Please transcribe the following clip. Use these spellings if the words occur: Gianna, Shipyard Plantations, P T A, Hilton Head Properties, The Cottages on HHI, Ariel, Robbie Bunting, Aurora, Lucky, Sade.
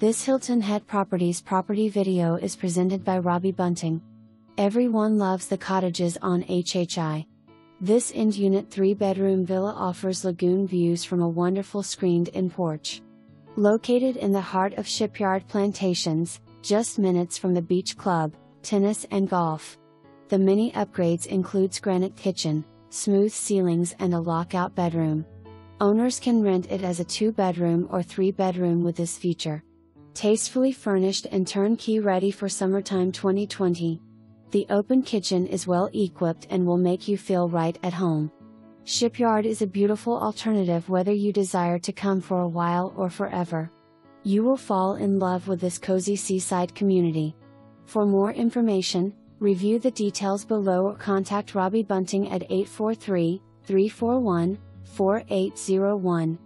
This Hilton Head Properties property video is presented by Robbie Bunting. Everyone loves the cottages on HHI. This end unit 3-bedroom villa offers lagoon views from a wonderful screened-in porch. Located in the heart of Shipyard Plantations, just minutes from the beach club, tennis and golf. The many upgrades includes granite kitchen, smooth ceilings and a lockout bedroom. Owners can rent it as a 2-bedroom or 3-bedroom with this feature. Tastefully furnished and turnkey ready for summertime 2020. The open kitchen is well equipped and will make you feel right at home. Shipyard is a beautiful alternative whether you desire to come for a while or forever. You will fall in love with this cozy seaside community. For more information, review the details below or contact Robbie Bunting at 843-341-4801.